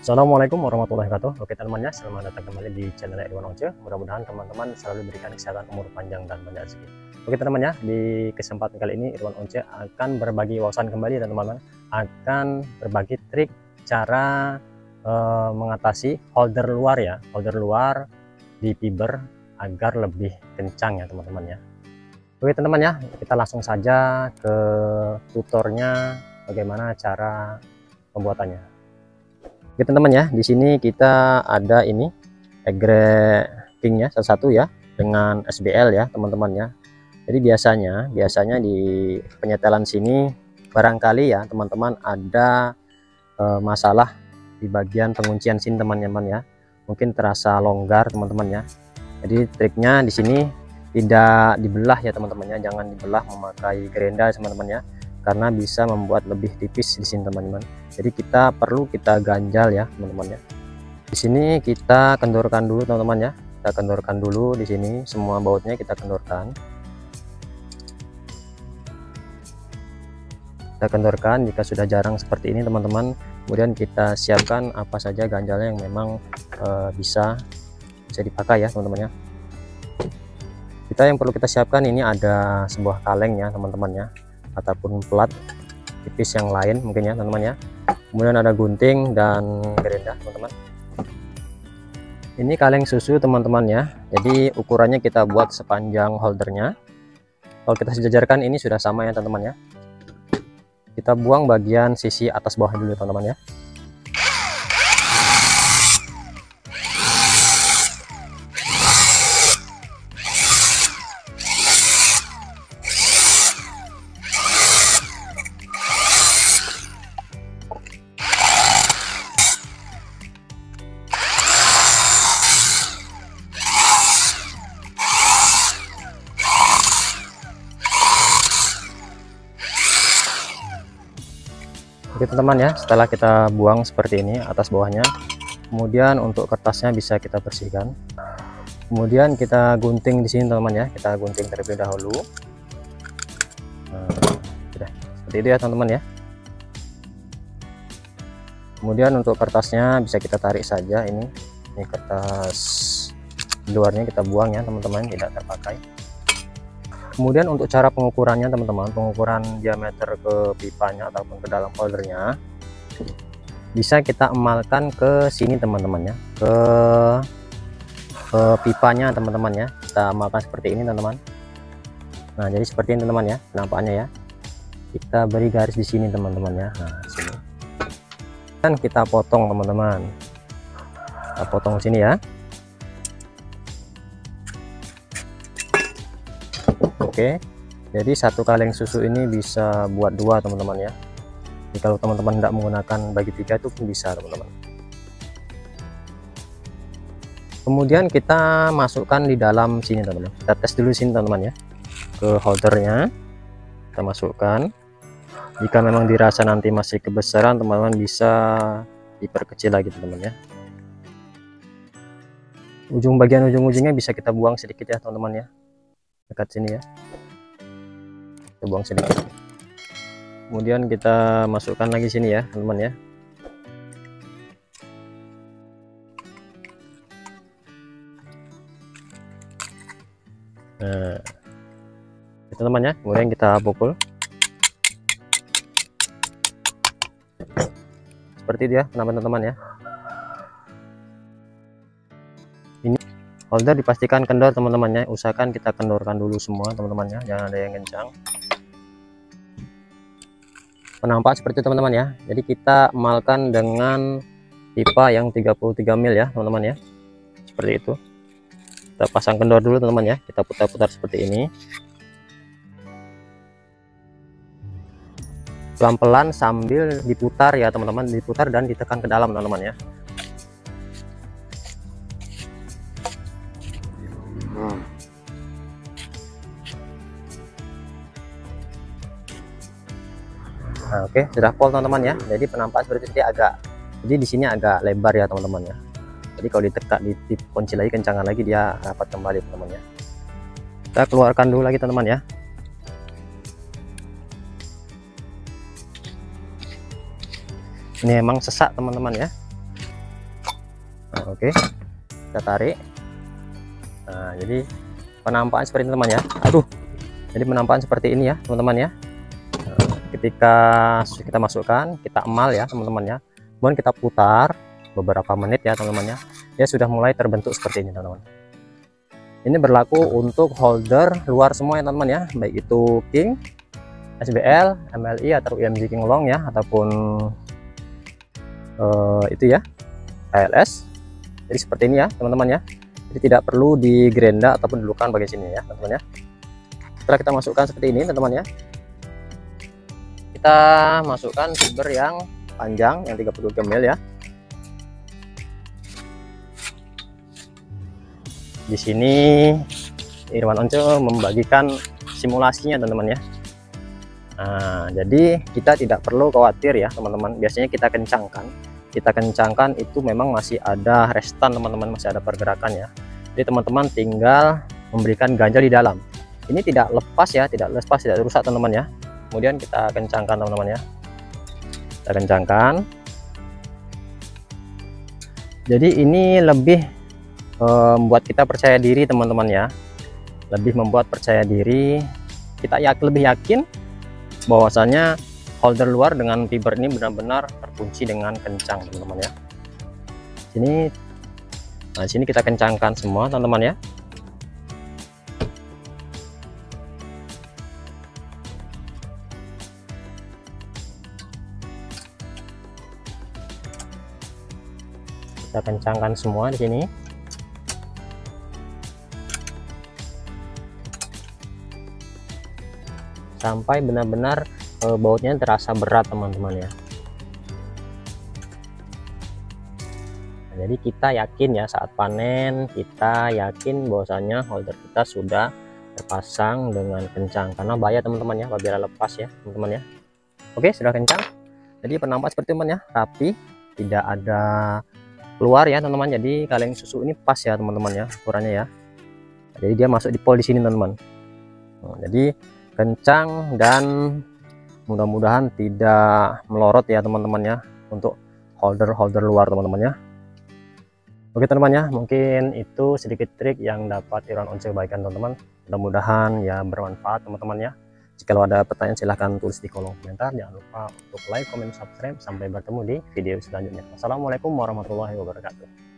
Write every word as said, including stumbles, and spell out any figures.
Assalamualaikum warahmatullahi wabarakatuh. Oke teman-teman ya, selamat datang kembali di channel Irwan Once. Mudah-mudahan teman-teman selalu diberikan kesehatan, umur panjang dan banyak rezeki. Oke teman-teman ya, di kesempatan kali ini Irwan Once akan berbagi wawasan kembali dan teman-teman akan berbagi trik cara eh, mengatasi holder luar ya, holder luar di fiber agar lebih kencang ya teman-teman ya. Oke teman-teman ya, kita langsung saja ke tutornya bagaimana cara pembuatannya. Oke teman-teman ya, di sini kita ada ini egre king ya satu-satu ya dengan S B L ya teman-teman ya. Jadi biasanya biasanya di penyetelan sini barangkali ya teman-teman ada e, masalah di bagian penguncian sini teman-teman ya. Mungkin terasa longgar teman-teman ya. Jadi triknya di sini tidak dibelah ya teman-teman ya. Jangan dibelah memakai gerinda teman-teman ya, karena bisa membuat lebih tipis di sini teman-teman. Jadi kita perlu kita ganjal ya teman-teman ya. Di sini kita kendorkan dulu teman-teman ya. Kita kendorkan dulu di sini semua bautnya kita kendorkan. Kita kendorkan jika sudah jarang seperti ini teman-teman. Kemudian kita siapkan apa saja ganjalnya yang memang uh, bisa bisa dipakai ya teman-teman ya. Kita yang perlu kita siapkan ini ada sebuah kaleng ya teman-teman ya, ataupun plat tipis yang lain mungkin ya teman-teman ya. Kemudian ada gunting dan gerinda teman-teman. Ini kaleng susu teman-teman ya. Jadi ukurannya kita buat sepanjang holdernya. Kalau kita sejajarkan ini sudah sama ya teman-teman ya. Kita buang bagian sisi atas bawah dulu teman-teman ya. Oke teman-teman ya, setelah kita buang seperti ini atas bawahnya, kemudian untuk kertasnya bisa kita bersihkan. Kemudian kita gunting di sini teman-teman ya, kita gunting terlebih dahulu. Nah, sudah seperti itu ya teman-teman ya. Kemudian untuk kertasnya bisa kita tarik saja ini. Ini kertas luarnya kita buang ya teman-teman, tidak terpakai. Kemudian untuk cara pengukurannya teman-teman, pengukuran diameter ke pipanya ataupun ke dalam holdernya bisa kita emalkan ke sini teman-teman ya, ke, ke pipanya teman-teman ya. Kita emalkan seperti ini teman-teman. Nah jadi seperti ini teman-teman ya penampakannya ya. Kita beri garis di sini teman-teman ya. Nah sini dan kita potong teman-teman. Kita potong sini ya. Oke, jadi satu kaleng susu ini bisa buat dua teman-teman ya. Jadi kalau teman-teman tidak menggunakan bagi tiga itu pun bisa teman-teman. Kemudian kita masukkan di dalam sini teman-teman. Kita tes dulu sini teman-teman ya, ke holdernya. Kita masukkan. Jika memang dirasa nanti masih kebesaran teman-teman bisa diperkecil lagi teman-teman ya. Ujung bagian ujung-ujungnya bisa kita buang sedikit ya teman-teman ya. Dekat sini ya, kita buang sedikit. Kemudian kita masukkan lagi sini ya teman-teman ya. Nah teman-teman ya, kemudian kita pukul seperti dia teman-teman ya. Holder dipastikan kendor teman-temannya, usahakan kita kendorkan dulu semua teman-temannya, jangan ada yang kencang. Penampak seperti itu teman-teman ya. Jadi kita emalkan dengan pipa yang tiga puluh tiga mili ya teman-teman ya. Seperti itu. Kita pasang kendor dulu teman-teman ya. Kita putar-putar seperti ini. Pelan-pelan sambil diputar ya teman-teman, diputar dan ditekan ke dalam teman-teman ya. Nah, oke, sudah pol teman-teman ya. Jadi penampakan seperti itu agak, jadi di sini agak lebar ya teman-teman ya. Jadi kalau ditekak, dikunci lagi, kencangan lagi dia rapat kembali teman-teman ya. Kita keluarkan dulu lagi teman-teman ya. Ini emang sesak teman-teman ya. Oke, kita tarik. Nah, jadi penampakan seperti ini, teman ya. Aduh, jadi penampakan seperti ini ya, teman-teman ya. Nah, ketika kita masukkan, kita emal ya, teman-teman ya. Kemudian kita putar beberapa menit ya, teman-teman ya. Dia sudah mulai terbentuk seperti ini, teman-teman. Ini berlaku untuk holder luar semua ya, teman-teman ya. Baik itu King, S B L, M L I atau U M G King Long ya, ataupun uh, itu ya, A L S. Jadi seperti ini ya, teman-teman ya. Jadi tidak perlu digerenda ataupun dilukan bagian sini ya, teman-teman ya. Setelah kita masukkan seperti ini, teman-teman ya. Kita masukkan fiber yang panjang yang tiga puluh dua mili ya. Di sini Irwan Once membagikan simulasinya, teman-teman ya. Nah, jadi kita tidak perlu khawatir ya, teman-teman. Biasanya kita kencangkan. Kita kencangkan itu memang masih ada restan, teman-teman, masih ada pergerakan ya. Jadi teman-teman tinggal memberikan ganjal di dalam. Ini tidak lepas ya, tidak lepas, tidak rusak, teman-teman ya. Kemudian kita kencangkan, teman-teman ya. Kita kencangkan. Jadi ini lebih e, membuat kita percaya diri, teman-teman ya. Lebih membuat percaya diri, kita yak lebih yakin bahwasanya holder luar dengan fiber ini benar-benar terkunci dengan kencang, teman-teman ya. Sini, nah sini kita kencangkan semua, teman-teman ya. Kita kencangkan semua di sini. Sampai benar-benar bautnya terasa berat, teman-teman ya. Nah, jadi kita yakin ya, saat panen kita yakin bahwasanya holder kita sudah terpasang dengan kencang, karena bahaya, teman-teman ya, apabila lepas ya, teman-teman ya. Oke, sudah kencang. Jadi penampak seperti teman ya, rapi, tidak ada keluar ya, teman-teman. Jadi kaleng susu ini pas ya, teman-teman ya, ukurannya ya. Nah, jadi dia masuk di pol di sini, teman-teman. Nah, jadi kencang dan mudah-mudahan tidak melorot ya, teman-teman ya, untuk holder-holder luar, teman-teman ya. Oke, teman-teman ya, mungkin itu sedikit trik yang dapat Irwan Once bagikan, teman-teman. Mudah-mudahan ya bermanfaat, teman-teman ya. Jika ada pertanyaan silahkan tulis di kolom komentar. Jangan lupa untuk like, comment, subscribe. Sampai bertemu di video selanjutnya. Wassalamualaikum warahmatullahi wabarakatuh.